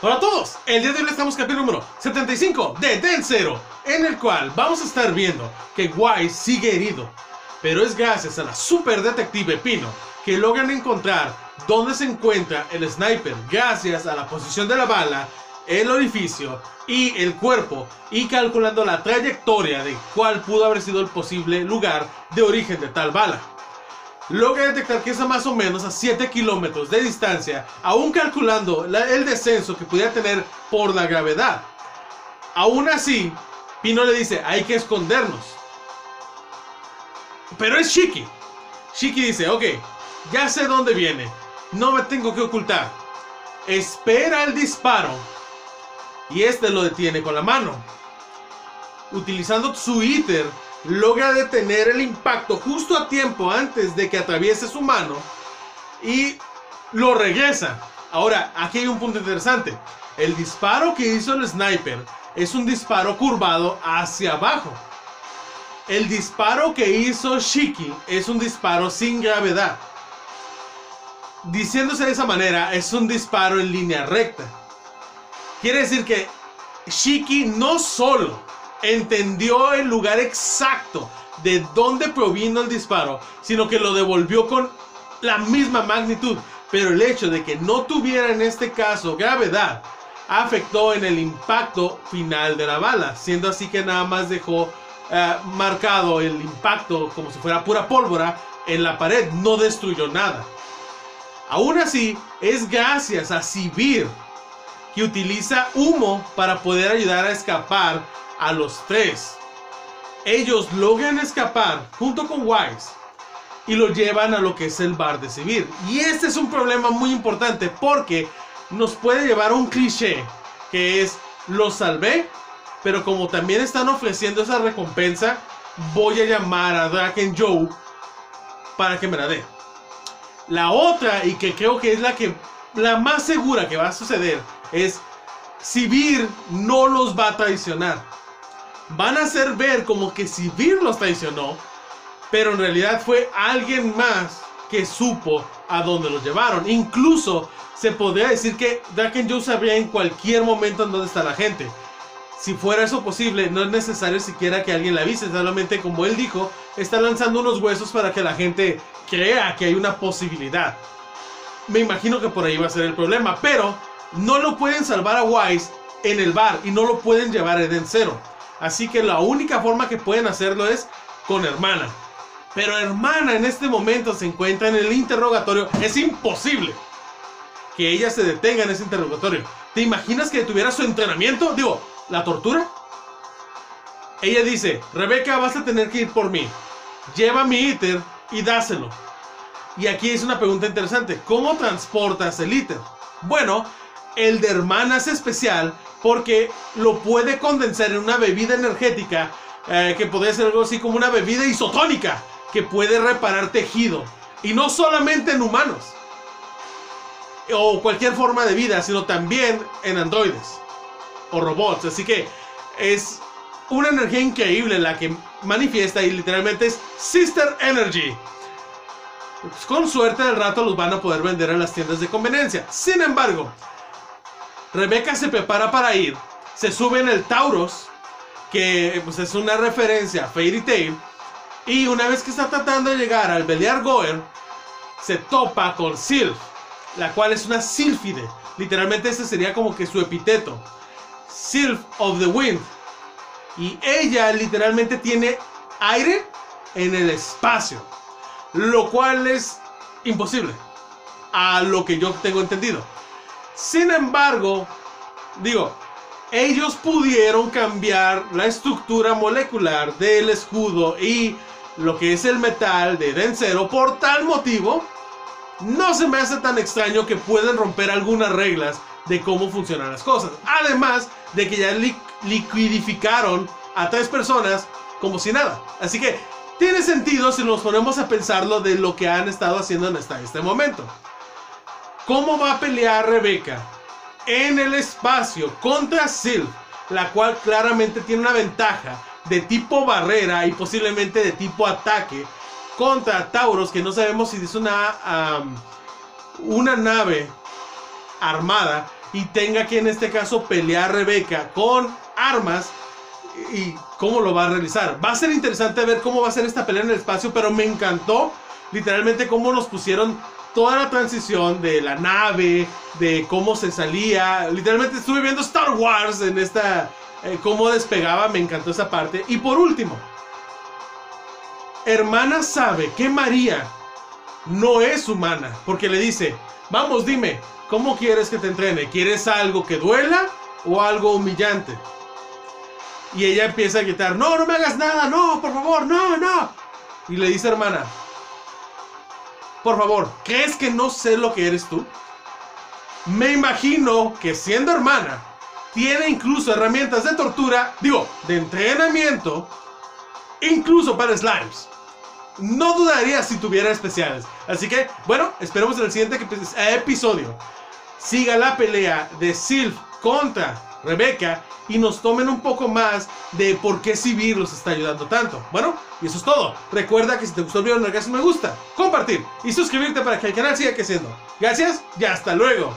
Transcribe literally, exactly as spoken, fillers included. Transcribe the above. Hola a todos, el día de hoy les damos capítulo número setenta y cinco de Edens Zero, en el cual vamos a estar viendo que Weisz sigue herido, pero es gracias a la super detective Pino que logran encontrar dónde se encuentra el sniper gracias a la posición de la bala, el orificio y el cuerpo, y calculando la trayectoria de cuál pudo haber sido el posible lugar de origen de tal bala. Logra detectar que está más o menos a siete kilómetros de distancia, aún calculando la, el descenso que pudiera tener por la gravedad. Aún así, Pino le dice, hay que escondernos. Pero es Shiki. Shiki dice, ok, ya sé dónde viene, no me tengo que ocultar. Espera el disparo. Y este lo detiene con la mano. Utilizando su íter, logra detener el impacto justo a tiempo antes de que atraviese su mano y lo regresa. Ahora, aquí hay un punto interesante. El disparo que hizo el sniper es un disparo curvado hacia abajo. El disparo que hizo Shiki es un disparo sin gravedad. Diciéndose de esa manera, es un disparo en línea recta. Quiere decir que Shiki no solo entendió el lugar exacto de dónde provino el disparo, sino que lo devolvió con la misma magnitud. Pero el hecho de que no tuviera en este caso gravedad afectó en el impacto final de la bala, siendo así que nada más dejó uh, marcado el impacto como si fuera pura pólvora en la pared, no destruyó nada. Aún así, es gracias a Sivir que utiliza humo para poder ayudar a escapar a los tres. Ellos logran escapar junto con Weisz y lo llevan a lo que es el bar de Sivir. Y este es un problema muy importante porque nos puede llevar a un cliché que es, lo salvé, pero como también están ofreciendo esa recompensa, voy a llamar a Draken Joe para que me la dé. La otra, y que creo que es la que la más segura que va a suceder, es Sivir no los va a traicionar. Van a hacer ver como que Sivir los traicionó, pero en realidad fue alguien más que supo a dónde los llevaron. Incluso se podría decir que Draken Joe sabría en cualquier momento en dónde está la gente. Si fuera eso posible, no es necesario siquiera que alguien la avise. Solamente, como él dijo, está lanzando unos huesos para que la gente crea que hay una posibilidad. Me imagino que por ahí va a ser el problema, pero no lo pueden salvar a Weisz en el bar y no lo pueden llevar a Edens Zero. Así que la única forma que pueden hacerlo es con Hermana. Pero Hermana en este momento se encuentra en el interrogatorio. Es imposible que ella se detenga en ese interrogatorio. ¿Te imaginas que tuviera su entrenamiento? Digo, ¿la tortura? Ella dice, Rebeca, vas a tener que ir por mí. Lleva mi íter y dáselo. Y aquí es una pregunta interesante. ¿Cómo transportas el íter? Bueno, el de Hermana es especial porque lo puede condensar en una bebida energética eh, que podría ser algo así como una bebida isotónica que puede reparar tejido, y no solamente en humanos o cualquier forma de vida, sino también en androides o robots. Así que es una energía increíble la que manifiesta, y literalmente es Sister Energy. Con suerte del rato los van a poder vender en las tiendas de conveniencia. Sin embargo, Rebeca se prepara para ir. Se sube en el Tauros, que pues, es una referencia a Fairy Tail. Y una vez que está tratando de llegar al Belear Goer, se topa con Sylph, la cual es una Sylphide. Literalmente ese sería como que su epíteto, Sylph of the Wind. Y ella literalmente tiene aire en el espacio, lo cual es imposible, a lo que yo tengo entendido. Sin embargo, digo, ellos pudieron cambiar la estructura molecular del escudo y lo que es el metal de Edens Zero. Por tal motivo, no se me hace tan extraño que pueden romper algunas reglas de cómo funcionan las cosas. Además de que ya li liquidificaron a tres personas como si nada. Así que tiene sentido si nos ponemos a pensarlo de lo que han estado haciendo hasta este momento. ¿Cómo va a pelear Rebeca en el espacio contra Sylph, la cual claramente tiene una ventaja de tipo barrera y posiblemente de tipo ataque, contra Tauros, que no sabemos si es una, um, una nave armada y tenga que en este caso pelear Rebeca con armas. ¿Y cómo lo va a realizar? Va a ser interesante ver cómo va a ser esta pelea en el espacio, pero me encantó literalmente cómo nos pusieron toda la transición de la nave, de cómo se salía. Literalmente estuve viendo Star Wars en esta, eh, cómo despegaba. Me encantó esa parte. Y por último, hermana sabe que María no es humana, porque le dice: vamos, dime, ¿cómo quieres que te entrene? ¿Quieres algo que duela o algo humillante? Y ella empieza a gritar: no, no me hagas nada, no, por favor, no, no. Y le dice hermana: por favor, ¿crees que no sé lo que eres tú? Me imagino que siendo hermana, tiene incluso herramientas de tortura, digo, de entrenamiento, incluso para slimes. No dudaría si tuviera especiales. Así que, bueno, esperemos en el siguiente episodio siga la pelea de Sylph contra Rebeca y nos tomen un poco más de por qué Sivir los está ayudando tanto. Bueno, y eso es todo. Recuerda que si te gustó el video, no hagas un me gusta, compartir y suscribirte para que el canal siga creciendo. Gracias y hasta luego.